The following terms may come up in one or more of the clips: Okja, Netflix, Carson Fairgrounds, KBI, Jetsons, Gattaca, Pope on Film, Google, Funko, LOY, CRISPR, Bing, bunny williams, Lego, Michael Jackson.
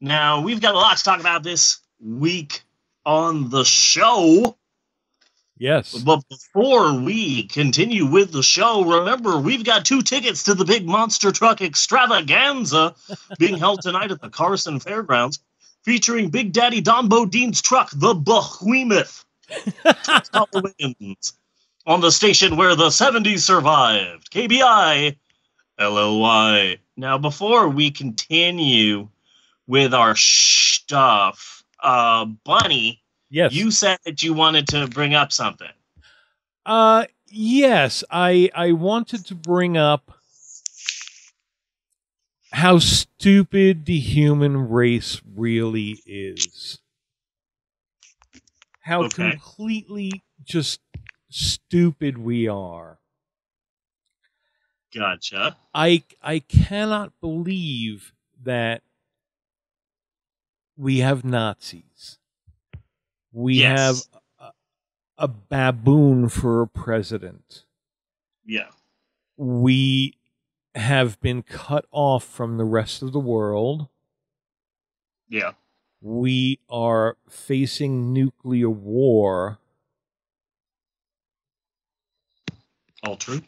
Now, we've got a lot to talk about this week on the show. Yes. But before we continue with the show, remember, we've got 2 tickets to the big monster truck extravaganza being held tonight at the Carson Fairgrounds, featuring Big Daddy Don Bodine's truck, the Behemoth. On the station where the 70s survived, KBI, LOY. Now, before we continue with our stuff, Bunny, yes, you said that you wanted to bring up something. Yes, I wanted to bring up how stupid the human race really is. How completely just stupid we are. Gotcha. I cannot believe that we have Nazis. We have a baboon for a president. Yeah. We have been cut off from the rest of the world. Yeah. We are facing nuclear war. All true.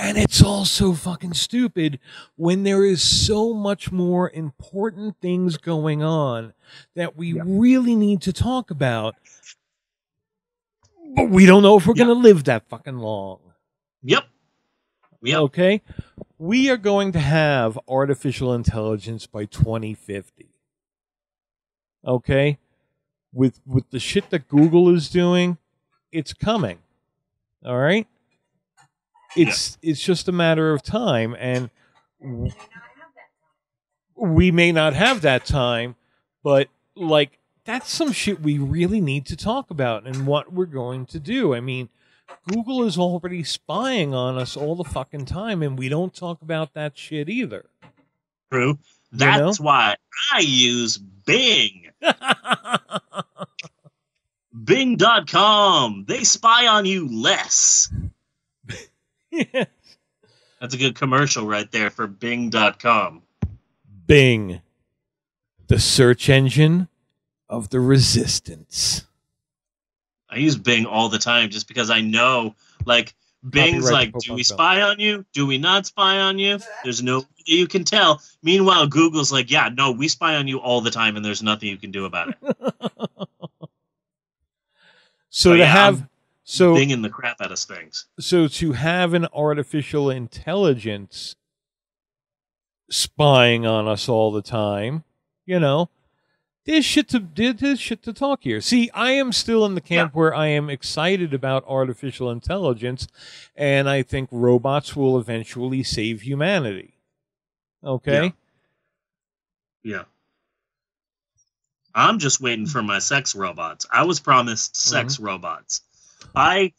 And it's all so fucking stupid when there is so much more important things going on that we really need to talk about. But we don't know if we're going to live that fucking long. Yep. Okay. We are going to have artificial intelligence by 2050. Okay. With the shit that Google is doing, it's coming. All right. It's just a matter of time, and we may not have that time, but like that's some shit we really need to talk about and what we're going to do. I mean, Google is already spying on us all the fucking time, and we don't talk about that shit either. True. That's why I use Bing. Bing.com. They spy on you less. Yes. That's a good commercial right there for Bing.com. Bing, the search engine of the resistance. I use Bing all the time just because I know, like, Bing's like, do we spy on you? Do we not spy on you? There's no way you can tell. Meanwhile, Google's like, yeah, no, we spy on you all the time, and there's nothing you can do about it. So binging the crap out of things. So to have an artificial intelligence spying on us all the time, you know, there's shit to talk here. See, I am still in the camp where I am excited about artificial intelligence, and I think robots will eventually save humanity. Okay? Yeah. I'm just waiting for my sex robots. I was promised sex robots. I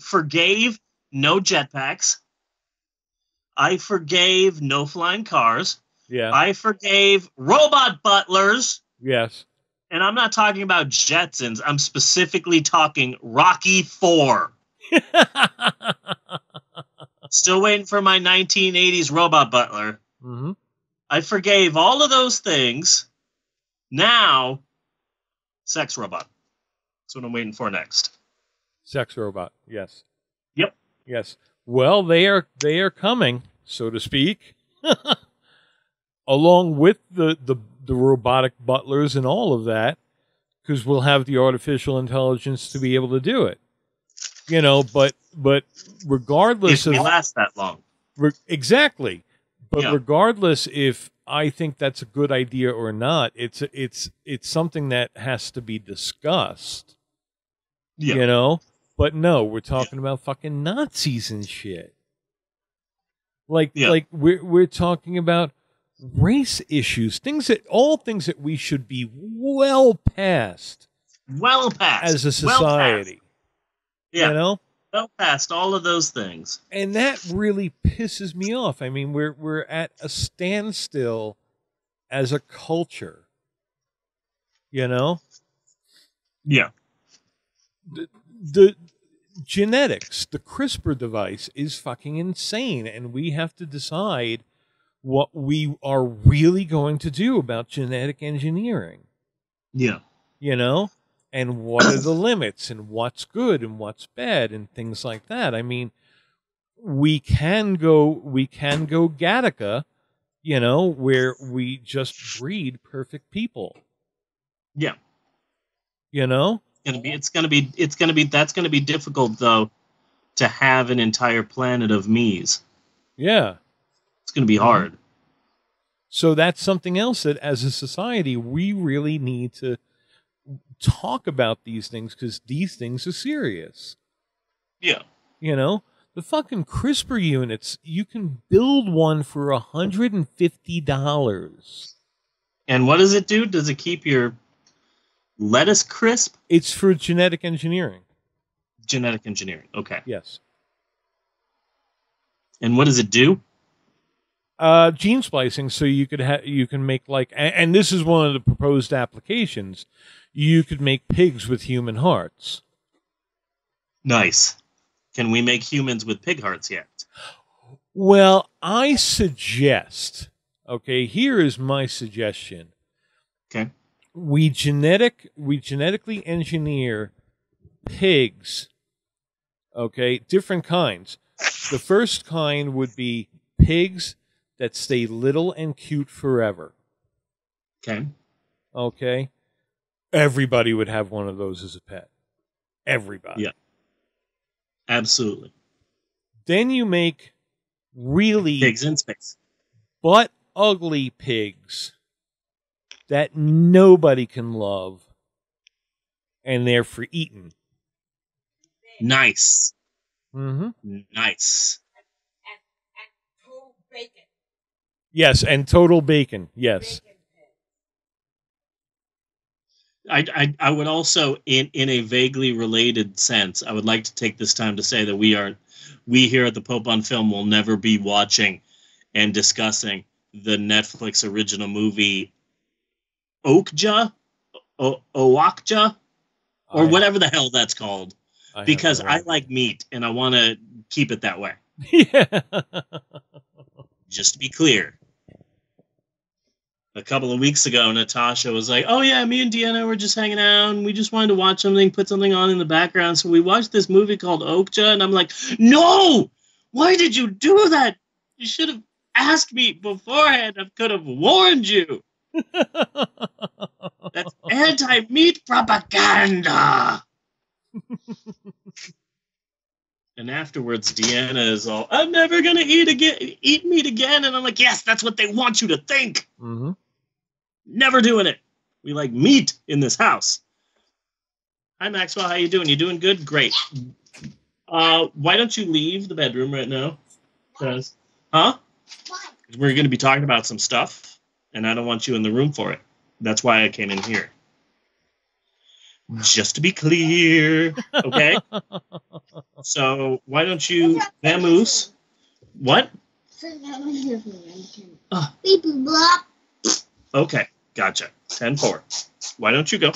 forgave no jetpacks. I forgave no flying cars. Yeah. I forgave robot butlers. Yes. And I'm not talking about Jetsons. I'm specifically talking Rocky IV. Still waiting for my 1980s robot butler. Mm-hmm. I forgave all of those things. Now, sex robot. That's what I'm waiting for next. Sex robot. Yes. Yep. Yes. Well, they are coming, so to speak, along with the robotic butlers and all of that, because we'll have the artificial intelligence to be able to do it. You know, but regardless, if we last that long, exactly. But regardless, if I think that's a good idea or not, it's something that has to be discussed. Yeah. You know, but no, we're talking about fucking Nazis and shit. Like we're talking about race issues, things that we should be well past as a society. Yeah, you know, well past all of those things, and that really pisses me off. I mean, we're at a standstill as a culture. You know, yeah. The genetics, the CRISPR device is fucking insane, and we have to decide what we are really going to do about genetic engineering. Yeah. You know? And what are the limits, and what's good and what's bad and things like that. I mean, we can go Gattaca, you know, where we just breed perfect people. Yeah. You know? That's gonna be difficult though, to have an entire planet of me's. Yeah. It's gonna be hard. So that's something else that as a society we really need to talk about these things, because these things are serious. Yeah. You know? The fucking CRISPR units, you can build one for $150. And what does it do? Does it keep your lettuce crisp? It's for genetic engineering. Genetic engineering, okay. Yes. And what does it do? Gene splicing, so you can make, like, and this is one of the proposed applications, you could make pigs with human hearts. Nice. Can we make humans with pig hearts yet? Well, I suggest, okay, here is my suggestion. Okay. We genetically engineer pigs, okay, different kinds. The first kind would be pigs that stay little and cute forever. Okay. Okay. Everybody would have one of those as a pet. Everybody. Yeah. Absolutely. Then you make really pigs in space, but ugly pigs that nobody can love, and they're for eating. Nice. Mm-hmm. Nice. And total bacon. Yes, and total bacon. Yes. Bacon. I would also, in a vaguely related sense, I would like to take this time to say that we here at the Pope on Film will never be watching and discussing the Netflix original movie Okja, Okja, or whatever the hell that's called, because I like meat and I want to keep it that way. Yeah. Just to be clear. A couple of weeks ago, Natasha was like, oh, yeah, me and Deanna were just hanging out, and we just wanted to watch something, put something on in the background. So we watched this movie called Okja, and I'm like, no! Why did you do that? You should have asked me beforehand. I could have warned you. That's anti-meat propaganda. And afterwards, Deanna is all, I'm never going to eat meat again. And I'm like, yes, that's what they want you to think. Mm-hmm. Never doing it. We like meat in this house. Hi, Maxwell. How you doing? You doing good? Great. Why don't you leave the bedroom right now? Because, huh? We're going to be talking about some stuff, and I don't want you in the room for it. That's why I came in here. Just to be clear, okay? So why don't you vamoose? What? Okay, gotcha. 10-4. Why don't you go?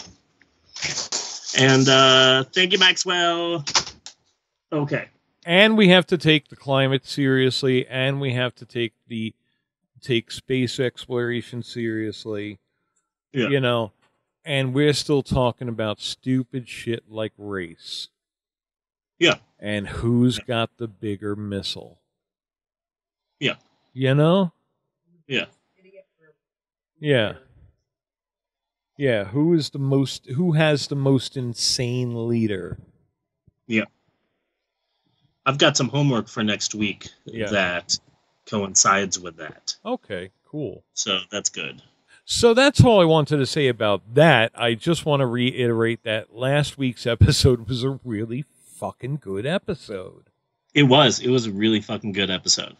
And thank you, Maxwell. Okay. And we have to take the climate seriously, and we have to take space exploration seriously. Yeah. You know. And we're still talking about stupid shit like race. Yeah. And who's got the bigger missile? Yeah. You know? Yeah. Yeah. Yeah. Who has the most insane leader? Yeah. I've got some homework for next week that coincides with that. Okay, cool. So that's good. So that's all I wanted to say about that. I just want to reiterate that last week's episode was a really fucking good episode. It was. It was a really fucking good episode.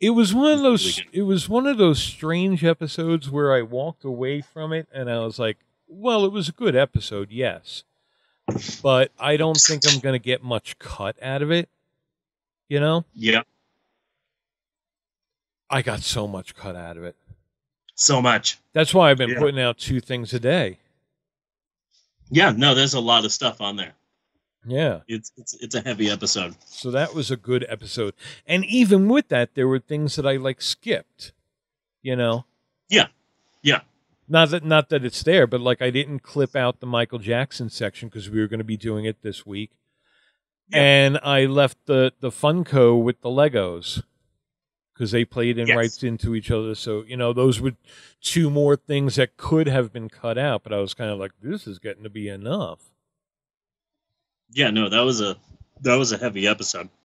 It was one of those strange episodes where I walked away from it and I was like, well, it was a good episode, yes. But I don't think I'm going to get much cut out of it. You know? Yeah. I got so much cut out of it. So much. That's why I've been putting out 2 things a day. Yeah, no, there's a lot of stuff on there. Yeah. It's a heavy episode. So that was a good episode. And even with that, there were things that I like skipped, you know? Yeah. Yeah. Not that it's there, but like I didn't clip out the Michael Jackson section because we were going to be doing it this week. Yeah. And I left the Funko with the Legos because they played in right into each other. So, you know, those were two more things that could have been cut out, but I was kind of like, this is getting to be enough. Yeah, no, that was a heavy episode.